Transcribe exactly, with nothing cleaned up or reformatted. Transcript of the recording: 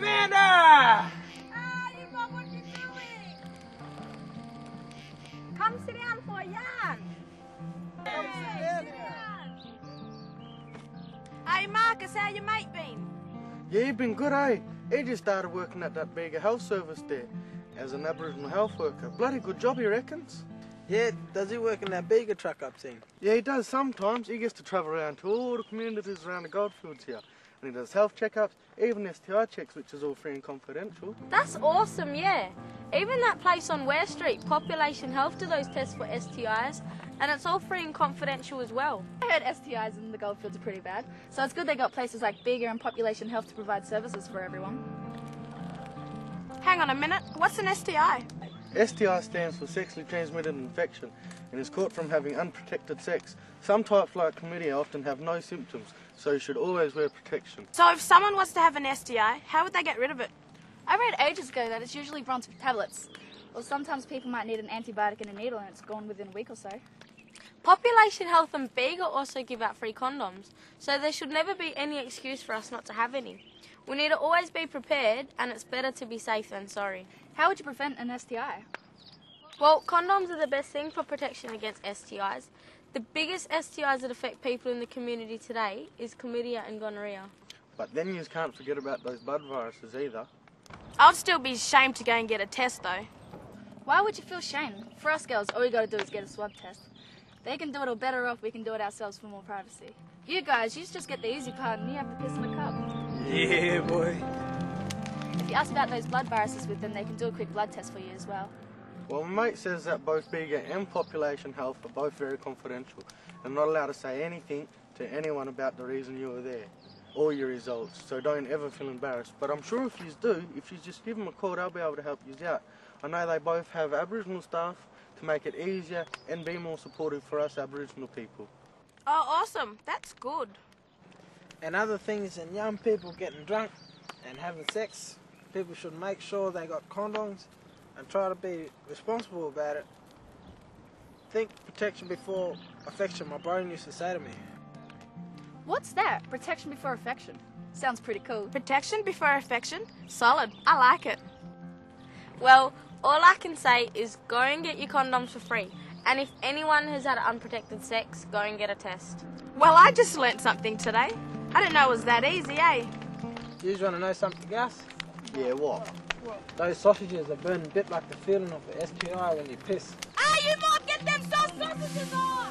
Amanda! Come sit down for yarn. Come sit down. Hey Marcus, how your mate been? Yeah, he been good, eh? He just started working at that Bega Health Service there as an Aboriginal health worker. Bloody good job, he reckons. Yeah, does he work in that Bega truck up thing? Yeah, he does sometimes. He gets to travel around to all the communities around the goldfields here. And he does health checkups, even S T I checks, which is all free and confidential. That's awesome, yeah. Even that place on Ware Street, Population Health, do those tests for S T Is, and it's all free and confidential as well. I heard S T Is in the goldfields are pretty bad, so it's good they got places like Bega and Population Health to provide services for everyone. Hang on a minute, what's an S T I? S T I stands for sexually transmitted infection and is caught from having unprotected sex. Some types like chlamydia often have no symptoms, so you should always wear protection. So if someone was to have an S T I, how would they get rid of it? I read ages ago that it's usually brought with tablets, or sometimes people might need an antibiotic and a needle and it's gone within a week or so. Population Health and Bega also give out free condoms, so there should never be any excuse for us not to have any. We need to always be prepared, and it's better to be safe than sorry. How would you prevent an S T I? Well, condoms are the best thing for protection against S T Is. The biggest S T Is that affect people in the community today is chlamydia and gonorrhea. But then you can't forget about those blood viruses either. I'd still be ashamed to go and get a test though. Why would you feel shame? For us girls, all you gotta do is get a swab test. They can do it, or better off, we can do it ourselves for more privacy. You guys, you just get the easy part and you have to piss in a cup. Yeah, boy. If you ask about those blood viruses with them, they can do a quick blood test for you as well. Well, my mate says that both Bega and Population Health are both very confidential and not allowed to say anything to anyone about the reason you were there or your results, so don't ever feel embarrassed. But I'm sure if you do, if you just give them a call, they'll be able to help you out. I know they both have Aboriginal staff to make it easier and be more supportive for us Aboriginal people. Oh, awesome. That's good. And other things than young people getting drunk and having sex, people should make sure they got condoms and try to be responsible about it. Think protection before affection, my bro used to say to me. What's that? Protection before affection. Sounds pretty cool. Protection before affection? Solid. I like it. Well, all I can say is go and get your condoms for free. And if anyone has had unprotected sex, go and get a test. Well, I just learnt something today. I didn't know it was that easy, eh? You just want to know something else? Yeah, what? What? Those sausages are burning a bit like the feeling of the S T I when you piss. Ah, you might get them sausages on!